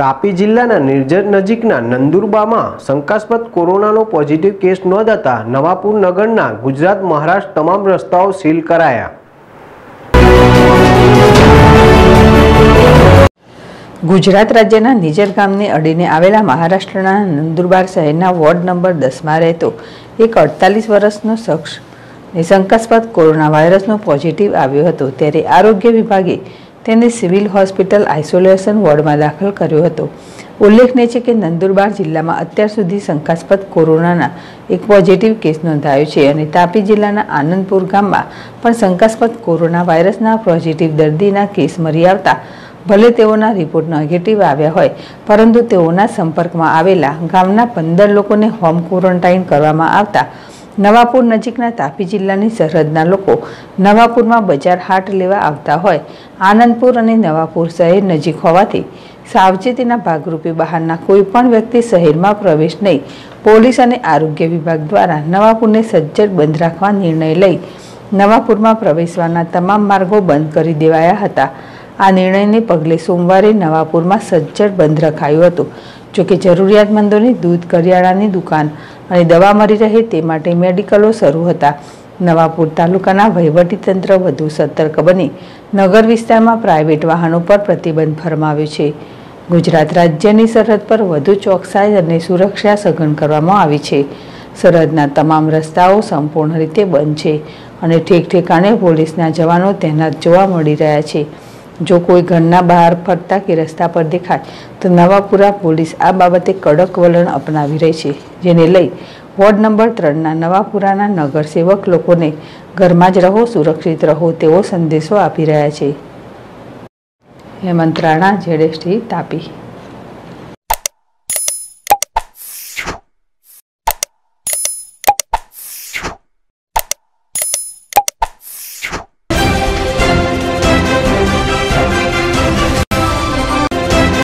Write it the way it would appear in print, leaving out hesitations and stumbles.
તાપી જિલ્લાના નિઝર નજીકના નંદુરબારમાં શંકાસ્પદ કોરોનાનો પોઝિટિવ કેસ નોંધાતા નવાપુર નગરના ગુજરાત મહારાષ્ટ્ર તમામ રસ્તાઓ સીલ કરાયા। गुजरात राज्यना निजर गामने अडीने आवेला महाराष्ट्रना नंदुरबार शहरना वोर्ड नंबर 10 में रहतो एक 48 वर्षनो शख्स शंकास्पद कोरोना वायरसनो पॉजिटिव आव्यो हतो, त्यारे आरोग्य विभागे तेने सिविल हॉस्पिटल आइसोलेशन वोर्ड में दाखल कर्यो हतो। उल्लेखनीय है कि नंदुरबार जिला में अत्यार सुधी शंकास्पद कोरोना एक पॉजिटिव केस नोंधायो छे अने तापी जिल्लाना आनंदपुर गाम में पण शंकास्पद कोरोना वायरसना पॉजिटिव दर्दीना केस मळी आवता भले तेओना रिपोर्ट नेगेटिव आव्या होय परंतु तेओना संपर्कमां आवेला गामना 15 लोकोने होम क्वोरंटाइन करवामां आवता नवापुर नजीकना तापी जिल्लानी सरहदना लोको नवापुरमां बजार हाट लेवा आवता होय आनंदपुर अने नवापुर शहर नजीक होवाथी सावचेतीना भागरूपे बहारना कोईपण व्यक्ति शहरमां प्रवेश नहीं पोलीस अने आरोग्य विभाग द्वारा नवापुरने सज्जड बंध राखवा निर्णय लई नवापुरमां प्रवेशवाना तमाम मार्गो बंद करी देवाया हता। आ निर्णय ने पगले सोमवारे नवापुर में सज्जड बंद रखायुं हतुं। जो कि जरूरियातमंदोने दूध करियाळानी दुकान अने दवा मळी रहे ते माटे मेडिकलो शरू हता। नवापुर तालुकाना वहीवटीतंत्र वधु सतर्क बनी नगर विस्तार में प्राइवेट वाहनों पर प्रतिबंध फरमाव्यो छे। गुजरात राज्यनी सरहद पर वधु चौकसाई अने सुरक्षा सघन करवामां आवी छे। सरहदना तमाम रस्ताओ संपूर्ण रीते बंद छे अने ठेक ठेकाणे पोलीसना जवानो तैनात जोवा मळी रह्या छे। जो कोई घरना बहार फरता के रस्ता पर देखाय तो नवापुरा पुलिस आ बाबते कड़क वलण अपनावी रही छे, जेने लई वोर्ड नंबर 3 नवापुराना नगरसेवक लोकोने घरमां ज रहो, सुरक्षित रहो तेवो संदेशो आपी रह्या छे। हेमंत राणा, ZSTV, तापी।